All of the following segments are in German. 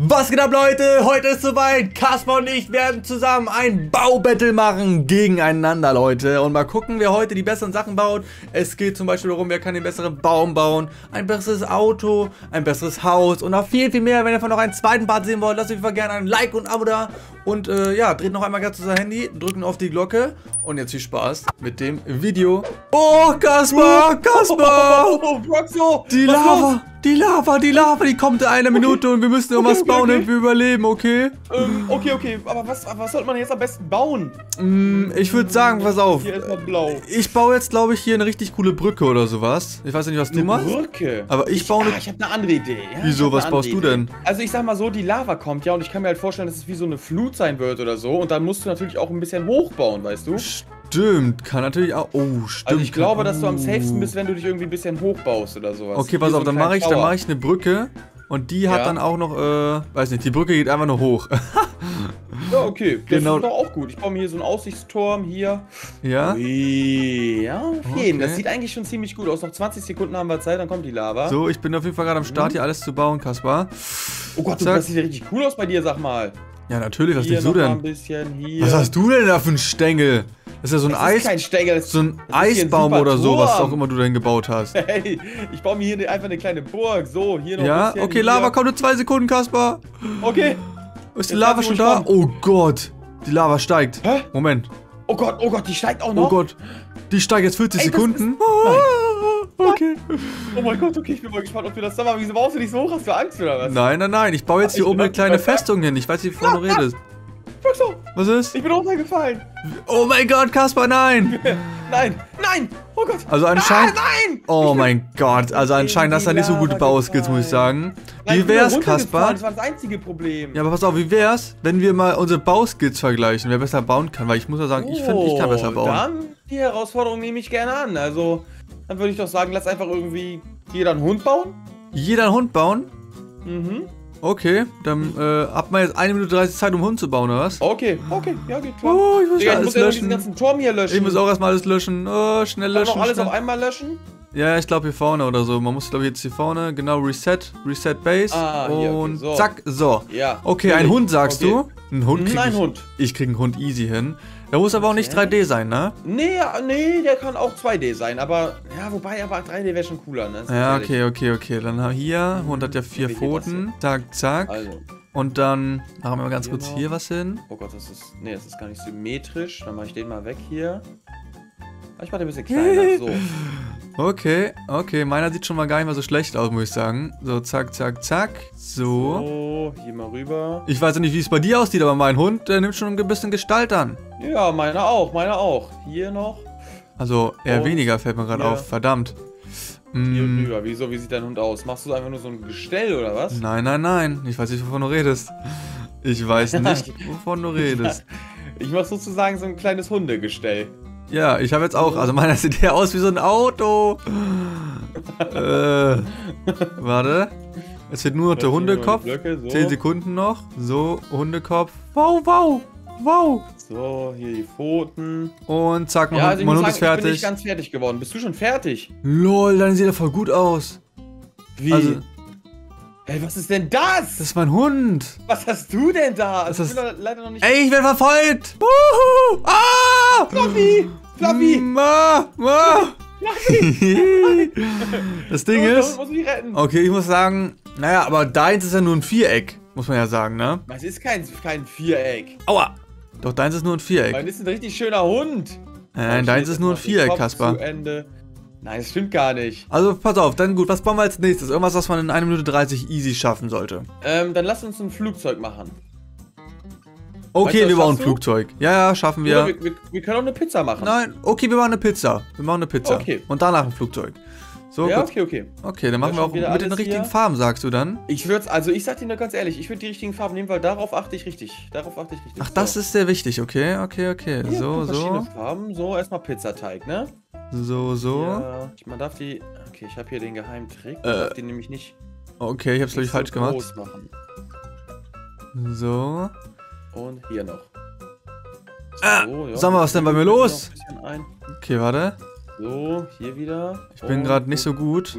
Was geht ab, Leute? Heute ist soweit. Kaspar und ich werden zusammen ein Baubattle machen gegeneinander, Leute. Und mal gucken, wer heute die besseren Sachen baut. Es geht zum Beispiel darum, wer kann den besseren Baum bauen, ein besseres Auto, ein besseres Haus und noch viel, viel mehr. Wenn ihr von noch einen zweiten Part sehen wollt, lasst auf jeden Fall gerne ein Like und ein Abo da. Und ja, dreht noch einmal ganz unser Handy, drückt auf die Glocke. Und jetzt viel Spaß mit dem Video. Oh, Kaspar, Kaspar! Die Lava! Die Lava, die kommt in einer Minute und wir müssen irgendwas bauen, damit wir überleben, okay? Okay, aber was sollte man jetzt am besten bauen? Ich würde sagen, pass auf. Hier ist mal blau. Ich baue jetzt, glaube ich, hier eine richtig coole Brücke oder sowas. Ich weiß ja nicht, was du machst. Brücke? Aber ich baue eine... Ich habe eine andere Idee. Ja, wieso, was baust du denn? Also ich sag mal so, die Lava kommt ja und ich kann mir halt vorstellen, dass es wie so eine Flut sein wird oder so. Und dann musst du natürlich auch ein bisschen hochbauen, weißt du? Stimmt, kann natürlich auch... Oh, stimmt. Also ich glaube, dass du am safesten bist, wenn du dich irgendwie ein bisschen hochbaust oder sowas. Okay, pass auf, dann mache ich eine Brücke und die hat dann auch noch, weiß nicht, die Brücke geht einfach nur hoch. Ja, okay, genau. Das ist doch auch gut. Ich baue mir hier so einen Aussichtsturm hier. Ja? Ja, auf jeden. Okay. Das sieht eigentlich schon ziemlich gut aus. Noch 20 Sekunden haben wir Zeit, dann kommt die Lava. So, ich bin auf jeden Fall gerade am Start, hier alles zu bauen, Kaspar. Oh Gott, das sieht ja richtig cool aus bei dir, sag mal. Ja, natürlich, was denkst du denn? Ein bisschen, hier. Was hast du denn da für einen Stängel? Das ist ja so ein Eisbaum oder so, was auch immer du denn gebaut hast. Hey, ich baue mir hier einfach eine kleine Burg. So, hier noch ein bisschen. Ja, okay, Lava kommt in 2 Sekunden, Kaspar. Okay. Ist die Lava schon da? Oh Gott, die Lava steigt. Hä? Moment. Oh Gott, die steigt auch noch. Oh Gott, die steigt jetzt 40 Sekunden. Okay. Oh mein Gott, okay, ich bin mal gespannt, ob wir das da machen. Wieso baust du nicht so hoch? Hast du Angst oder was? Nein, nein, nein, ich baue jetzt hier oben eine kleine Festung hin. Ich weiß nicht, wovon du redest. Was ist? Ich bin runtergefallen. Oh mein Gott, Kaspar, nein! Nein! Oh Gott! Also anscheinend... Nein! Oh mein Gott, also anscheinend hast du nicht so gute Bauskills, muss ich sagen. Wie wär's, Kaspar? Das war das einzige Problem. Ja, aber pass auf, wie wär's, wenn wir mal unsere Bauskills vergleichen, wer besser bauen kann? Weil ich muss ja sagen, ich finde, ich kann besser bauen. Dann, die Herausforderung nehme ich gerne an. Also, dann würde ich doch sagen, lass einfach irgendwie jeder einen Hund bauen. Jeder einen Hund bauen? Mhm. Okay, dann hat man jetzt 1 Minute 30 Zeit, um Hund zu bauen, oder was? Okay, ja, geht klar. Oh, ich muss alles löschen. Diesen ganzen Turm hier löschen. Ich muss auch erstmal alles löschen. Oh, schnell löschen. Kann man auch alles auf einmal löschen? Ja, ich glaube hier vorne oder so. Man muss, glaube ich, jetzt hier vorne, genau, Reset Base. Ah, hier, und so. Zack, so. Ja. Okay, ein Hund sagst du? Ein Hund? Ich krieg einen Hund easy hin. Der muss aber auch nicht 3D sein, ne? Nee, der kann auch 2D sein, aber... Ja, wobei, aber 3D wäre schon cooler, ne? Ja, okay. Dann haben wir hier, Hund hat ja 4 Pfoten. Zack. Also. Und dann machen wir mal ganz kurz hier was hin. Oh Gott, das ist... Nee, das ist gar nicht symmetrisch. Dann mache ich den mal weg hier. Ich mache den ein bisschen kleiner, so. Okay, meiner sieht schon mal gar nicht mal so schlecht aus, muss ich sagen. So, zack. So, hier mal rüber. Ich weiß ja nicht, wie es bei dir aussieht, aber mein Hund, der nimmt schon ein bisschen Gestalt an. Ja, meiner auch. Hier noch. Also, eher weniger fällt mir gerade auf, verdammt. Hier rüber, wieso, wie sieht dein Hund aus? Machst du einfach nur so ein Gestell, oder was? Nein, ich weiß nicht, wovon du redest. Ich mach sozusagen so ein kleines Hundegestell. Ja, ich habe jetzt auch, also meiner sieht der aus wie so ein Auto. Warte. Es wird nur der Hundekopf. Blöcke, so. 10 Sekunden noch. So, Hundekopf. Wow. So, hier die Pfoten. Und zack, mein Hund ist fertig. Ich bin nicht ganz fertig geworden. Bist du schon fertig? Lol, dann sieht er voll gut aus. Wie? Also, ey, was ist denn das? Das ist mein Hund. Was hast du denn da? Also ich bin leider noch nicht... Ey, ich werde verfolgt. Wuhu! Ah! Fluffy! Fluffy! Das Ding ist... Muss mich retten. Okay, ich muss sagen... Naja, aber deins ist ja nur ein Viereck. Muss man ja sagen, ne? Das ist kein Viereck. Aua! Doch, deins ist nur ein Viereck. Mein ist ein richtig schöner Hund. Nein, deins ist nur ein Viereck, Kaspar. Nein, das stimmt gar nicht. Also, pass auf, dann gut. Was bauen wir als nächstes? Irgendwas, was man in 1 Minute 30 easy schaffen sollte. Dann lass uns ein Flugzeug machen. Okay, weißt du, wir bauen ein Flugzeug. Ja, schaffen wir. Wir können auch eine Pizza machen. Nein, okay, wir machen eine Pizza. Okay. Und danach ein Flugzeug. So, ja, okay. Okay, dann machen wir auch mit den richtigen Farben, sagst du dann? Ich sag dir nur ganz ehrlich, ich würde die richtigen Farben nehmen, weil darauf achte ich richtig. Ach, das ist sehr wichtig, okay. Hier, verschiedene Farben. So, erstmal Pizzateig, ne? So. Ja, man darf die... Okay, ich habe hier den geheimen Trick. Man darf die nämlich nicht... Okay, ich hab's glaube ich falsch gemacht. Groß machen. So. Und hier noch. So, sag mal, was ist denn bei mir los? Okay, warte. So, hier wieder. Ich bin gerade nicht so gut.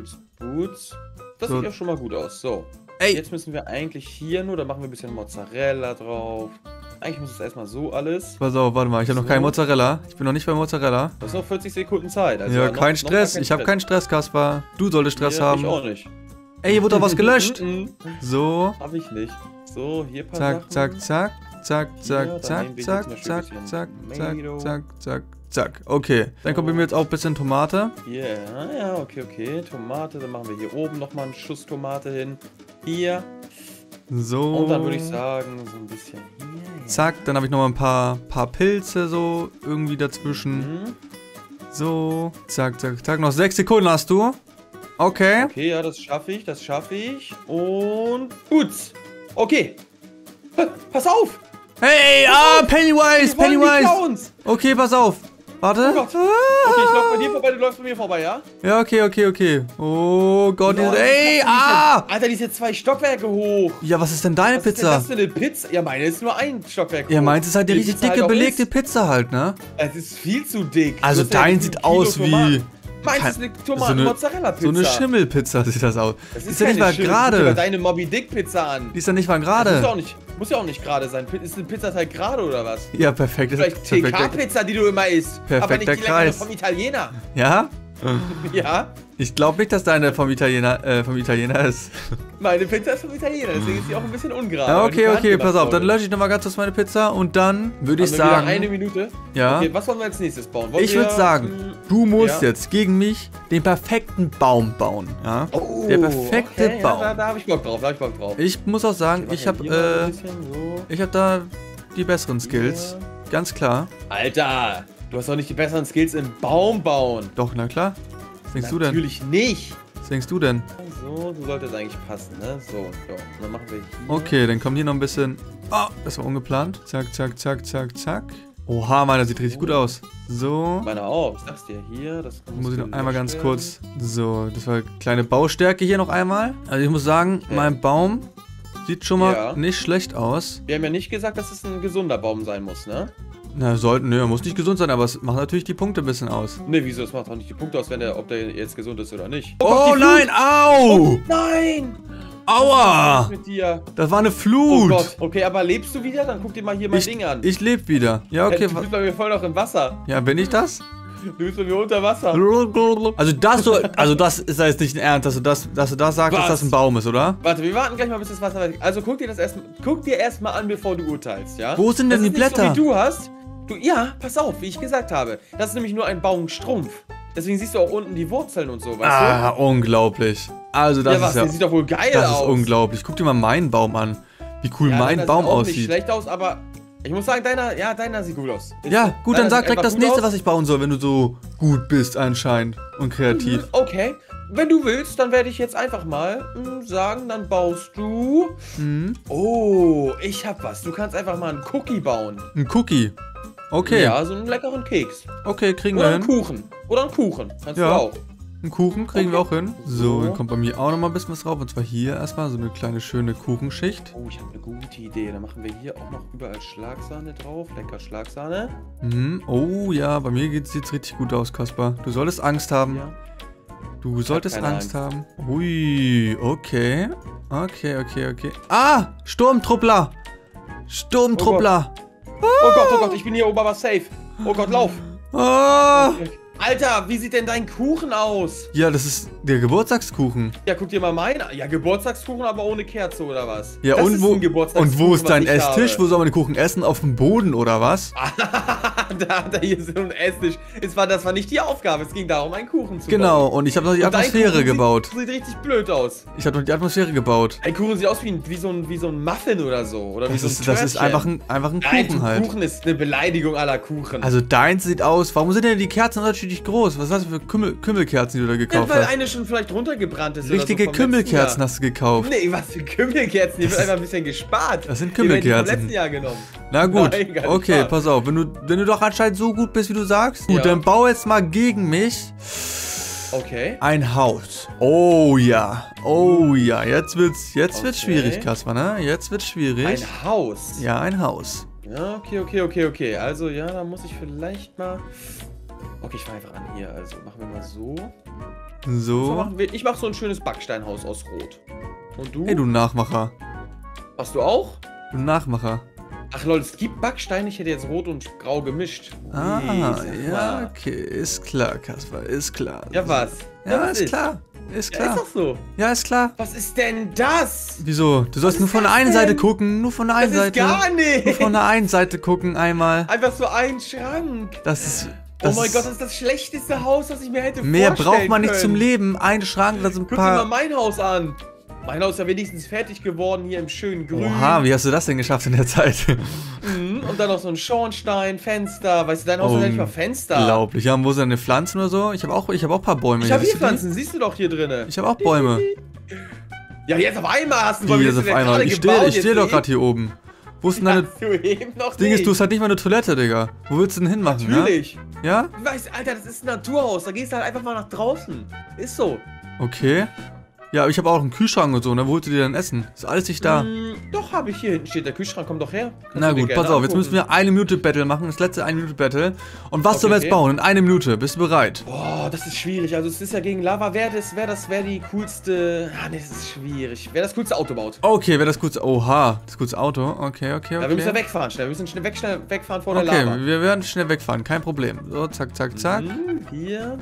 Das sieht ja schon mal gut aus, so. Ey. Jetzt müssen wir eigentlich hier nur, da machen wir ein bisschen Mozzarella drauf. Eigentlich muss es erstmal so alles. Pass auf, warte mal, ich habe noch kein Mozzarella. Ich bin noch nicht bei Mozzarella. Du hast noch 40 Sekunden Zeit. Also ja, kein Stress. Ich habe keinen Stress, Kaspar. Du solltest Stress haben. Ich auch nicht. Ey, hier wurde doch was gelöscht. So. Hab ich nicht. So, hier paar Sachen. Zack, zack, zack, zack, zack, zack, zack, zack, zack, zack, zack, zack. Okay, dann kommen wir jetzt auch ein bisschen Tomate. Ja, okay, okay. Tomate, dann machen wir hier oben nochmal einen Schuss Tomate hin. Hier. So. Und dann würde ich sagen, so ein bisschen hier. Zack, dann habe ich noch mal ein paar Pilze so irgendwie dazwischen. So, zack, zack, zack. Noch 6 Sekunden hast du. Okay. Okay, ja, das schaffe ich, das schaffe ich. Und gut. Okay. Pass auf. Hey, Pennywise, Pennywise. Okay, pass auf. Warte. Oh Gott. Okay, ich laufe bei dir vorbei, du läufst bei mir vorbei, ja? Ja, okay, okay, okay. Oh Gott, Leute, ey, Alter, die ist jetzt 2 Stockwerke hoch. Ja, was ist denn deine Pizza? Was ist denn das für eine Pizza? Ja, meine ist nur 1 Stockwerk hoch. Ja, meins ist halt die richtig dicke, belegte Pizza halt, ne? Es ist viel zu dick. Also dein sieht aus wie... Meins ist eine Tomaten-Mozzarella-Pizza. So eine Schimmelpizza sieht das aus. Das ist ja nicht mal gerade. Guck dir deine Moby-Dick-Pizza an. Die ist ja nicht mal gerade. Muss ja auch nicht gerade sein. Ist eine Pizzateig gerade oder was? Ja, perfekt. Vielleicht TK-Pizza, die du immer isst. Perfekter aber nicht die Kreis. Vom Italiener. Ja? Ja? Ich glaube nicht, dass deine vom Italiener ist. Meine Pizza ist vom Italiener, deswegen ist sie auch ein bisschen ungerade. Ja, okay, okay, pass auf. Dann lösche ich nochmal ganz kurz meine Pizza und dann würde ich sagen... Eine Minute? Ja. Okay, was wollen wir als nächstes bauen? Wollen ich würde sagen, du musst jetzt gegen mich den perfekten Baum bauen. Ja? Oh, der perfekte Baum. Ja, da habe ich Bock drauf, da habe ich Bock drauf. Ich muss auch sagen, ich habe hab da die besseren Skills. Ja. Ganz klar. Alter, du hast doch nicht die besseren Skills im Baum bauen. Doch, na klar. Was denkst du denn? Natürlich nicht. Was denkst du denn? So, so sollte es eigentlich passen, ne? So, ja. Dann machen wir hier. Okay, dann kommt hier noch ein bisschen... Oh, das war ungeplant. Zack, zack, zack, zack, zack. Oha, meiner sieht richtig gut aus. So. Meiner auch. Ich sag's dir hier. Das muss ich noch einmal ganz kurz... So, das war eine kleine Baustärke hier noch einmal. Also ich muss sagen, mein Baum sieht schon mal nicht schlecht aus. Wir haben ja nicht gesagt, dass es ein gesunder Baum sein muss, ne? Na, er muss nicht gesund sein, aber es macht natürlich die Punkte ein bisschen aus. Ne, wieso? Es macht auch nicht die Punkte aus, wenn der, ob der jetzt gesund ist oder nicht. Oh nein, au! Oh, nein! Aua! Mit dir? Das war eine Flut! Oh Gott, okay, aber lebst du wieder? Dann guck dir mal hier mein Ding an. Ich lebe wieder. Ja, okay. Du bist bei mir voll noch im Wasser. Ja, bin ich das? Du bist bei mir unter Wasser. Also das ist jetzt nicht ein Ernst, dass du das sagst, dass das ein Baum ist, oder? Warte, wir warten gleich mal, bis das Wasser weg. Also guck dir das erstmal an, bevor du urteilst, ja? Wo sind denn die Blätter? Nicht so, wie du hast. Ja, pass auf, wie ich gesagt habe. Das ist nämlich nur ein Baumstrumpf. Deswegen siehst du auch unten die Wurzeln und so, weißt du? Ah, unglaublich. Also das ist der sieht doch wohl geil aus. Das ist unglaublich. Guck dir mal meinen Baum an. Wie cool mein Baum aussieht. Sieht schlecht aus, aber ich muss sagen, deiner sieht gut aus. Ja, gut, dann sag direkt das nächste, was ich bauen soll, wenn du so gut bist anscheinend und kreativ. Okay, wenn du willst, dann werde ich jetzt einfach mal sagen, dann baust du... Oh, ich hab was. Du kannst einfach mal einen Cookie bauen. Ein Cookie? Okay. Ja, so einen leckeren Keks. Okay, kriegen wir hin. Oder einen Kuchen. Kannst du auch. Einen Kuchen kriegen wir auch hin. So, dann kommt bei mir auch nochmal ein bisschen was drauf. Und zwar hier erstmal so eine kleine schöne Kuchenschicht. Oh, ich habe eine gute Idee. Dann machen wir hier auch noch überall Schlagsahne drauf. Lecker Schlagsahne. Oh ja, bei mir sieht's richtig gut aus, Kaspar. Du solltest Angst haben. Ja. Du solltest Angst haben. Ui, okay. Okay, okay, okay. Ah, Sturmtruppler. Sturmtruppler. Oh Gott, ich bin hier oben, aber safe. Oh Gott, lauf. Alter, wie sieht denn dein Kuchen aus? Ja, das ist der Geburtstagskuchen. Ja, guck dir mal meinen an. Ja, Geburtstagskuchen, aber ohne Kerze, oder was? Ja, das ist ein Geburtstagskuchen, und wo ist dein Esstisch? Wo soll man den Kuchen essen? Auf dem Boden, oder was? Da hier ist so ein Esstisch. Das war nicht die Aufgabe. Es ging darum, einen Kuchen zu bauen. Genau, und ich habe noch die Atmosphäre gebaut. Sieht richtig blöd aus. Ich habe noch die Atmosphäre gebaut. Ein Kuchen sieht aus wie so ein Muffin oder so. Oder das wie so ein Das ist einfach ein Kuchen halt. Kuchen ist eine Beleidigung aller Kuchen. Also deins sieht aus. Warum sind denn die Kerzen unterschiedlich groß? Was hast du für Kümmelkerzen, die du da gekauft hast? Weil eine schon vielleicht runtergebrannt ist. Richtige oder so Kümmelkerzen hast du gekauft. Nee, was für Kümmelkerzen? Die wird einfach ein bisschen gespart. Das sind Kümmelkerzen. Die haben die vom letzten Jahr genommen. Na gut. Nein, okay, pass auf. Wenn du doch anscheinend so gut bist, wie du sagst. Gut, dann bau jetzt mal gegen mich ein Haus. Oh ja. Oh ja. Jetzt wird's schwierig, Kaspar, ne? Jetzt wird's schwierig. Ein Haus? Ja, ein Haus. Ja, okay. Also ja, da muss ich vielleicht mal... Okay, ich fange einfach an hier. Also machen wir mal so. So. Ich mache so ein schönes Backsteinhaus aus Rot. Und du? Ey, du Nachmacher. Hast du auch? Du Nachmacher. Ach Leute, es gibt Backsteine. Ich hätte jetzt rot und grau gemischt. Ah, Jesus, ja, Mann. Okay. Ist klar, Kaspar. Ist klar. Ja, was? Ja, was ist klar. Ist klar. Ja, ist doch so. Ja, ist klar. Was ist denn das? Wieso? Du sollst nur von der einen Seite gucken. Nur von der einen Seite. Das ist gar nicht. Nur von der einen Seite gucken einmal. Einfach so einen Schrank. Das ist... Das, oh mein Gott, das ist das schlechteste Haus, was ich mir hätte vorstellen können. Mehr braucht man nicht zum Leben. Ein Schrank, da sind ein paar... Guck dir mal mein Haus an. Mein Haus ist ja wenigstens fertig geworden, hier im schönen Grün. Oha, wie hast du das denn geschafft in der Zeit? Und dann noch so ein Schornstein, Fenster. Weißt du, dein Haus hat ja nicht mal Fenster. Unglaublich. Ja, wo sind denn Pflanzen oder so? Ich hab auch ein paar Bäume. Ich habe hier Pflanzen, siehst du doch hier drin. Ich habe auch Bäume. Ja, jetzt auf einmal hast du Bäume. Jetzt auf einmal. Ich stehe doch gerade hier oben. Wo ist denn deine... Das Ding ist, du hast halt nicht mal eine Toilette, Digga. Wo willst du denn hinmachen? Natürlich. Ja? Ich weiß, Alter, das ist ein Naturhaus. Da gehst du halt einfach mal nach draußen. Ist so. Okay. Ja, ich habe auch einen Kühlschrank und so, ne? Wo holst du dir denn Essen? Ist alles nicht da? Doch, habe ich hier hinten steht. Der Kühlschrank kommt doch her. Na gut, pass auf. Jetzt müssen wir eine Minute Battle machen. Das letzte eine Minute Battle. Und was sollen wir jetzt bauen? In einer Minute. Bist du bereit? Boah, das ist schwierig. Also es ist ja gegen Lava. Wer die coolste... Ah, ne, das ist schwierig. Wer das coolste Auto baut. Okay, wer das coolste... Oha, das coolste Auto. Okay. Ja, wir müssen ja wegfahren schnell. Wir müssen schnell wegfahren vor der Lava. Okay, wir werden schnell wegfahren. Kein Problem. So, zack, zack, zack. Hier.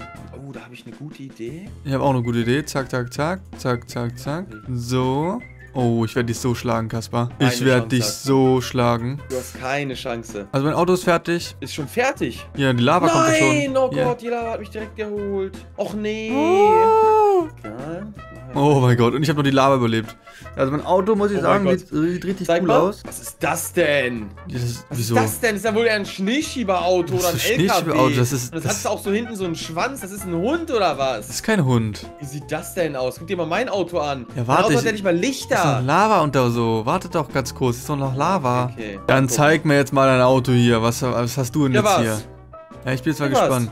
Oh, da habe ich eine gute Idee. Ich habe auch eine gute Idee. Zack, zack, zack. Zack, zack, zack. So. Oh, ich werde dich so schlagen, Kaspar. Ich werde dich so schlagen. Du hast keine Chance. Also mein Auto ist fertig. Ist schon fertig? Ja, die Lava kommt schon. Nein, oh Gott, die Lava hat mich direkt geholt. Och nee. Oh. Oh mein Gott, und ich habe noch die Lava überlebt. Also mein Auto, muss ich sagen, sieht richtig cool aus. Was ist das denn? Wieso? Was ist das denn? Das ist ja wohl eher ein Schneeschieberauto oder ein LKW. Das hat auch so hinten so einen Schwanz. Das ist ein Hund oder was? Das ist kein Hund. Wie sieht das denn aus? Guck dir mal mein Auto an. Ja, warte. Mein Auto hat ja nicht mal Lichter. Das ist noch Lava und da so. Wartet doch ganz kurz. Das ist doch noch Lava. Okay. Dann zeig mir jetzt mal dein Auto hier. Was hast du denn jetzt hier? Ja, ich bin jetzt mal gespannt.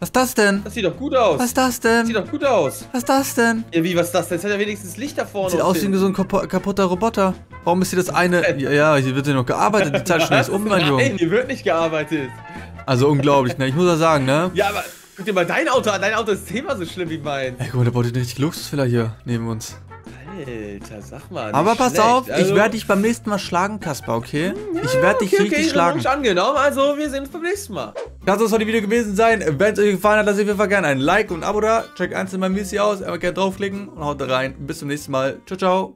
Was ist das denn? Das sieht doch gut aus. Was ist das denn? Das sieht doch gut aus. Was ist das denn? Ja, wie, was ist das denn? Jetzt hat ja wenigstens Licht da vorne. Sieht aus wie so ein kaputter Roboter. Warum ist hier das eine... Ja, hier wird ja noch gearbeitet. Die Zeit schnell ist um, mein Junge. Nein, hier wird nicht gearbeitet. Also unglaublich, ne? Ich muss ja sagen, ne? Ja, aber guck dir mal dein Auto an. Dein Auto ist zehnmal so schlimm wie mein. Ey, guck mal, da baut ihr eine richtig Luxusvilla hier neben uns. Alter, sag mal. Aber pass auf, also, ich werde dich beim nächsten Mal schlagen, Kaspar, okay? Ja, ich werde dich richtig schlagen. Angenommen, also wir sehen uns beim nächsten Mal. Das soll es heute Video gewesen sein. Wenn es euch gefallen hat, lasst auf jeden Fall gerne ein Like und ein Abo da. Checkt einzeln mein Video aus, einfach gerne draufklicken und haut rein. Bis zum nächsten Mal. Ciao, ciao.